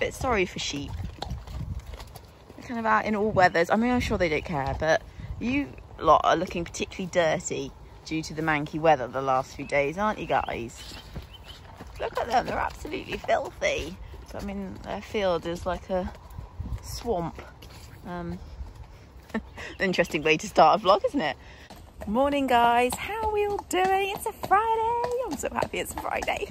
bit sorry for sheep. They're kind of out in all weathers. I mean, I'm sure they don't care, but you lot are looking particularly dirty due to the manky weather the last few days, aren't you guys? Look at them, they're absolutely filthy. So, I mean, their field is like a swamp. An interesting way to start a vlog, isn't it? Morning, guys. How are we all doing? It's a Friday. I'm so happy it's Friday.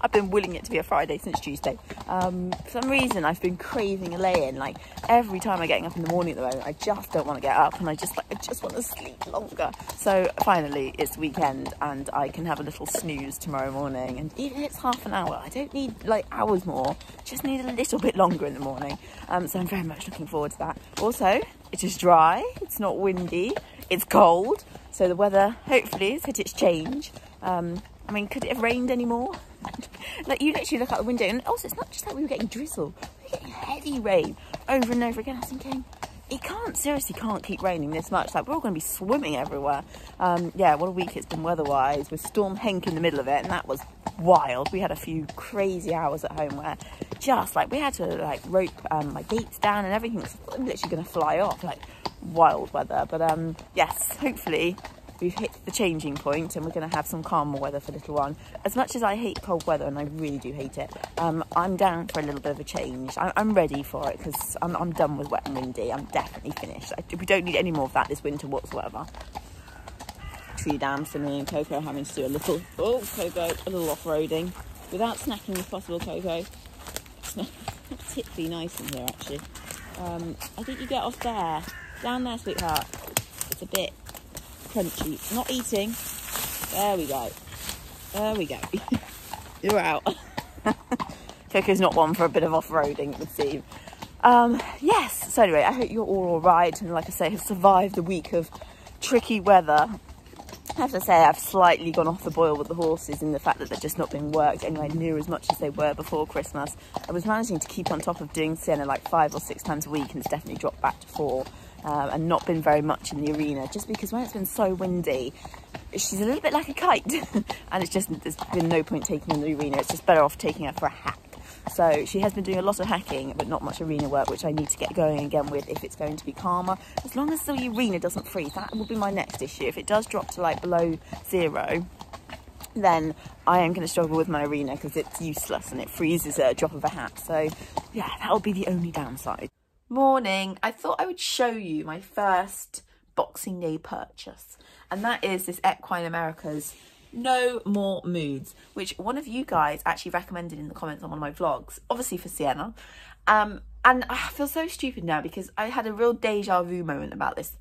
I've been willing it to be a Friday since Tuesday. For some reason, I've been craving a lay-in. Like, every time I'm getting up in the morning at the moment, I just don't want to get up, and I just want to sleep longer. So finally, it's weekend, and I can have a little snooze tomorrow morning. And even if it's half an hour, I don't need, like, hours more. Just need a little bit longer in the morning. So I'm very much looking forward to that. Also, it is dry. It's not windy. It's cold. So the weather, hopefully, has hit its change. I mean, could it have rained any more? Like, you literally look out the window, and also it's not just like we were getting drizzle, we're getting heavy rain over and over again. I was thinking, it seriously can't keep raining this much. Like, we're all going to be swimming everywhere. Yeah, what a week it's been weather-wise, with Storm Henk in the middle of it, and that was wild. We had a few crazy hours at home where just, like, we had to, like, rope my gates down and everything. I'm literally going to fly off, like, wild weather. But, yes, hopefully we've hit the changing point and we're going to have some calmer weather for a little while. As much as I hate cold weather, and I really do hate it, I'm down for a little bit of a change. I'm ready for it, because I'm done with wet and windy. I'm definitely finished. We don't need any more of that this winter whatsoever. Tree dam for me and Coco having to do a little, a little off-roading without snacking if possible, Coco. It's not particularly nice in here, actually. I think you get off there. Down there, sweetheart. It's a bit crunchy. Not eating. There we go. There we go. You're out. Coco's not one for a bit of off-roading, it would seem. Yes. So anyway, I hope you're all right. And like I say, have survived a week of tricky weather. I have to say, I've slightly gone off the boil with the horses in the fact that they're just not being worked anywhere near as much as they were before Christmas. I was managing to keep on top of doing Sienna like 5 or 6 times a week, and it's definitely dropped back to 4. And not been very much in the arena, just because when it's been so windy, she's a little bit like a kite. And it's just, there's been no point taking in the arena. It's just better off taking her for a hack. So she has been doing a lot of hacking, but not much arena work, which I need to get going again with if it's going to be calmer. As long as the arena doesn't freeze, that will be my next issue. If it does drop to like below 0, then I am going to struggle with my arena, because it's useless and it freezes at a drop of a hat. So yeah, that'll be the only downside. Morning. I thought I would show you my first Boxing Day purchase, and that is this Equine America's No More Moods, which one of you guys actually recommended in the comments on one of my vlogs, obviously for Sienna. And I feel so stupid now, because I had a real deja vu moment about this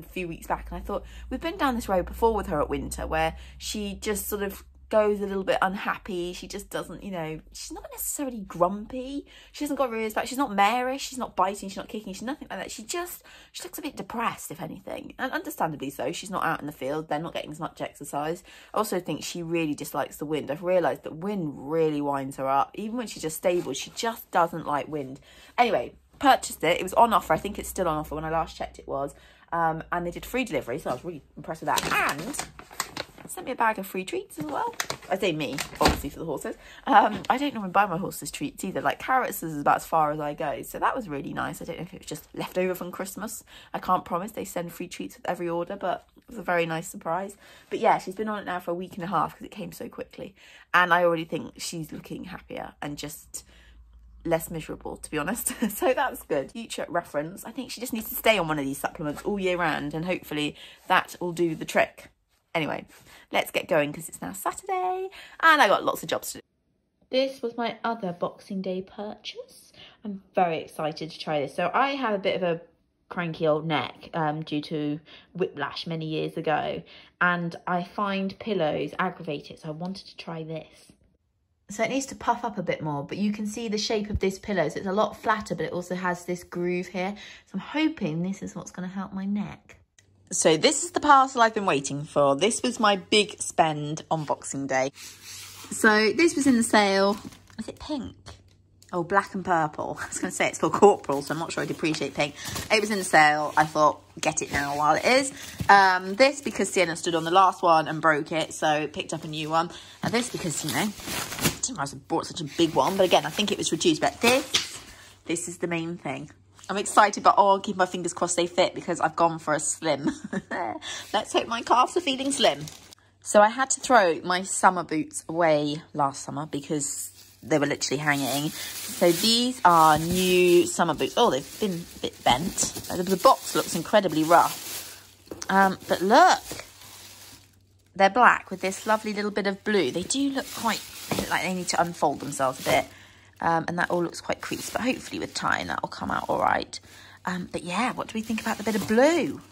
a few weeks back, and I thought, we've been down this road before with her at winter, where she just sort of goes a little bit unhappy. She just doesn't, you know, she's not necessarily grumpy, she hasn't got rears back, she's not marish, she's not biting, she's not kicking, she's nothing like that. She looks a bit depressed, if anything, and understandably so. She's not out in the field, they're not getting as much exercise. I also think she really dislikes the wind. I've realized that wind really winds her up. Even when she's just stable, she just doesn't like wind. Anyway, purchased it. It was on offer. I think it's still on offer. When I last checked it was, and they did free delivery, so I was really impressed with that. And sent me a bag of free treats as well. I say me, obviously, for the horses. I don't normally buy my horses treats either. Like, carrots is about as far as I go. So that was really nice. I don't know if it was just left over from Christmas. I can't promise. They send free treats with every order, but it was a very nice surprise. But yeah, she's been on it now for a week and a half, because it came so quickly. And I already think she's looking happier and just less miserable, to be honest. So that's good. Future reference, I think she just needs to stay on one of these supplements all year round, and hopefully that will do the trick. Anyway, let's get going, because it's now Saturday and I got lots of jobs to do. This was my other Boxing Day purchase. I'm very excited to try this. So I have a bit of a cranky old neck due to whiplash many years ago, and I find pillows aggravate it, so I wanted to try this. So it needs to puff up a bit more, but you can see the shape of this pillow. So it's a lot flatter, but it also has this groove here. So I'm hoping this is what's going to help my neck. So this is the parcel I've been waiting for. This was my big spend on Boxing Day. So this was in the sale. Is it pink? Oh, black and purple. I was going to say it's for Corporal, so I'm not sure I'd appreciate pink. It was in the sale. I thought, get it now while it is. This because Sienna stood on the last one and broke it, so picked up a new one. And this because, you know, I must have bought such a big one, but again, I think it was reduced. But this is the main thing. I'm excited, but I'll keep my fingers crossed they fit, because I've gone for a slim. Let's hope my calves are feeling slim. So I had to throw my summer boots away last summer because they were literally hanging. So these are new summer boots. Oh, they've been a bit bent. The box looks incredibly rough. But look, they're black with this lovely little bit of blue. They do look quite, they look like they need to unfold themselves a bit. And that all looks quite creased, but hopefully with time that will come out all right. But yeah, what do we think about the bit of blue?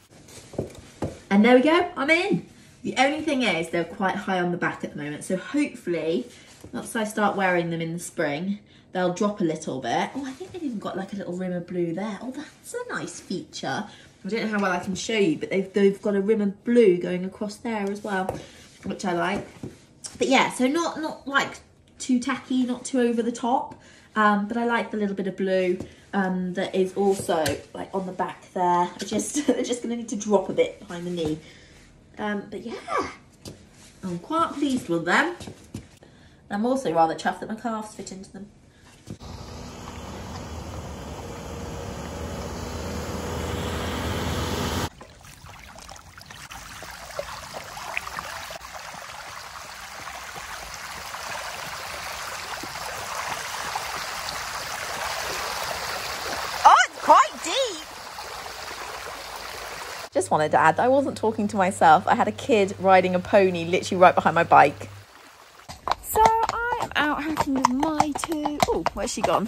And there we go, I'm in. The only thing is they're quite high on the back at the moment. So hopefully once I start wearing them in the spring, they'll drop a little bit. Oh, I think they've even got like a little rim of blue there. Oh, that's a nice feature. I don't know how well I can show you, but they've got a rim of blue going across there as well, which I like. But yeah, so not like too tacky, not too over the top, but I like the little bit of blue that is also like on the back there. They're just gonna need to drop a bit behind the knee, but yeah, I'm quite pleased with them. And I'm also rather chuffed that my calves fit into them. Just wanted to add that I wasn't talking to myself. I had a kid riding a pony literally right behind my bike. So I'm out hiking with my two. Oh, where's she gone?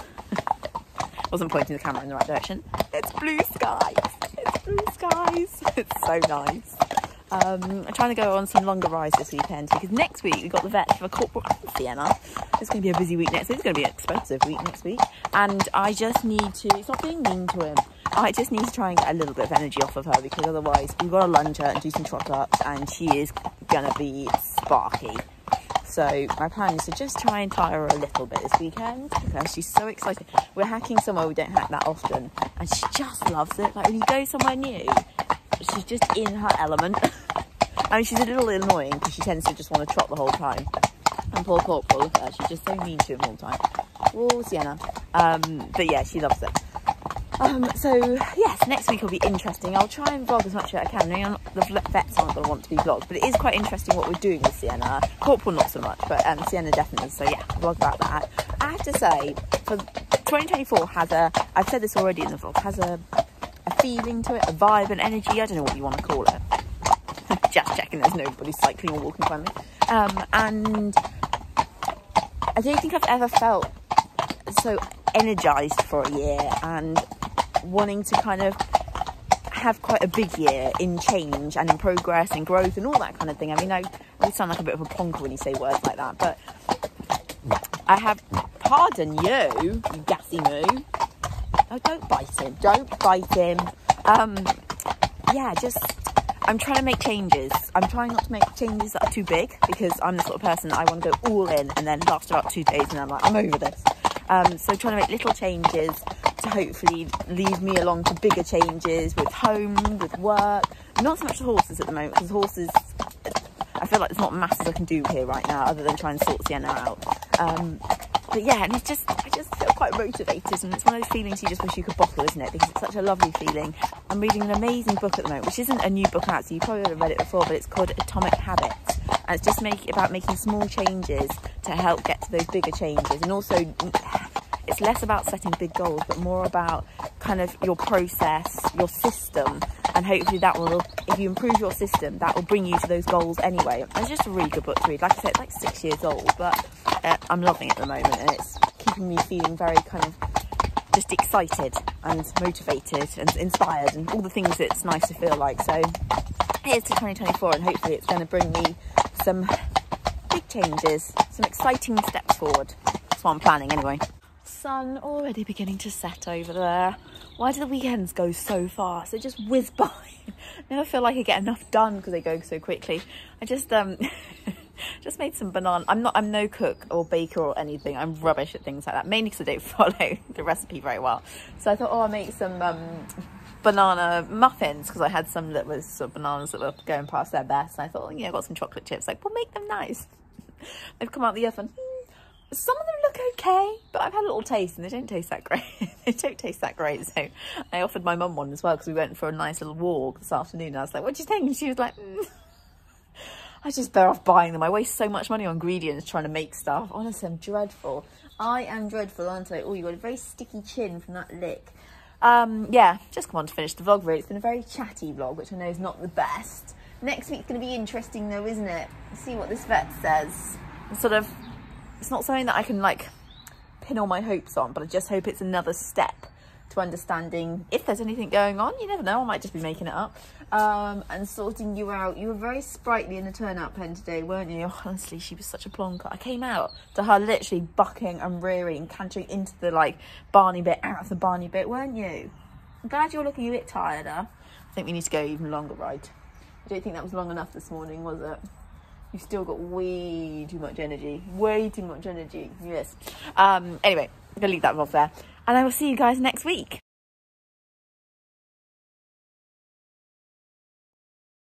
Wasn't pointing the camera in the right direction. It's blue skies. It's blue skies. It's so nice. I'm trying to go on some longer rides this weekend, because next week we've got the vet for Corporal and Sienna. It's going to be a busy week next week. It's going to be an expensive week next week. And I just need to stop being mean to him. I just need to try and get a little bit of energy off of her, because otherwise we've got to lunge her and do some trot-ups and she is going to be sparky. So my plan is to just try and tire her a little bit this weekend, because she's so excited. We're hacking somewhere we don't hack that often and she just loves it. Like when you go somewhere new, she's just in her element. I mean, she's a little annoying because she tends to just want to trot the whole time. And poor Corporal, look at her, she's just so mean to him all the time. Oh, Sienna. But yeah, she loves it. So yes, next week will be interesting. I'll try and vlog as much as I can. I mean, the vets aren't going to want to be vlogged, but it is quite interesting what we're doing with Sienna. Corporal not so much, but Sienna definitely. So yeah, vlog about that. I have to say, for 2024 has a, I've said this already in the vlog, has a feeling to it, a vibe, an energy. I don't know what you want to call it. Just checking there's nobody cycling or walking by me. And I don't think I've ever felt so energised for a year and wanting to kind of have quite a big year in change and in progress and growth and all that kind of thing. I mean, I sound like a bit of a plonker when you say words like that, but I have, pardon you, you gassy moo. Oh, don't bite him, don't bite him. Yeah, just, I'm trying to make changes. I'm trying not to make changes that are too big, because I'm the sort of person that I want to go all in and then last about 2 days and I'm like, I'm over this. So trying to make little changes to hopefully lead me along to bigger changes with home, with work. Not so much the horses at the moment, because horses, I feel like there's not masses I can do here right now other than try and sort Sienna out. But yeah, and it's just, I just feel quite motivated, and it's one of those feelings you just wish you could bottle, isn't it? Because it's such a lovely feeling. I'm reading an amazing book at the moment, which isn't a new book out, so you probably would have read it before, but it's called Atomic Habits. And it's just about making small changes to help get to those bigger changes. And also, it's less about setting big goals, but more about kind of your process, your system. And hopefully that will, if you improve your system, that will bring you to those goals anyway. It's just a really good book to read. Like I said, it's like 6 years old, but I'm loving it at the moment. And it's keeping me feeling very kind of just excited and motivated and inspired and all the things that it's nice to feel like. So here's to 2024, and hopefully it's going to bring me some big changes, some exciting steps forward. That's what I'm planning anyway. Sun already beginning to set over there. Why do the weekends go so fast? They just whiz by. I never feel like I get enough done because they go so quickly. I just just made some banana. I'm no cook or baker or anything. I'm rubbish at things like that, mainly because I don't follow the recipe very well. So I thought, oh, I'll make some banana muffins, because I had some that was sort of bananas that were going past their best, and I thought, oh, yeah, I got some chocolate chips, like, we'll make them nice. They've come out the oven. Some of them look okay, but I've had a little taste and they don't taste that great. They don't taste that great. So I offered my mum one as well, because we went for a nice little walk this afternoon. I was like, what do you think? And she was like, I just better off buying them. I waste so much money on ingredients trying to make stuff. Honestly, I'm dreadful. I am dreadful, aren't I? Oh, you got a very sticky chin from that lick. Yeah, just come on to finish the vlog, really. It's been a very chatty vlog, which I know is not the best. Next week's going to be interesting though, isn't it? See what this vet says. It's sort of, it's not something that I can like pin all my hopes on, but I just hope it's another step to understanding if there's anything going on. You never know, I might just be making it up. And sorting you out. You were very sprightly in the turnout pen today, weren't you? Oh, honestly, she was such a plonker. I came out to her literally bucking and rearing, cantering into the like barney bit, out of the barney bit, weren't you? I'm glad you're looking a bit tireder. I think we need to go even longer, right? I don't think that was long enough this morning, was it? You've still got way too much energy. Way too much energy, yes. Anyway, I'm going to leave that one off there. And I will see you guys next week.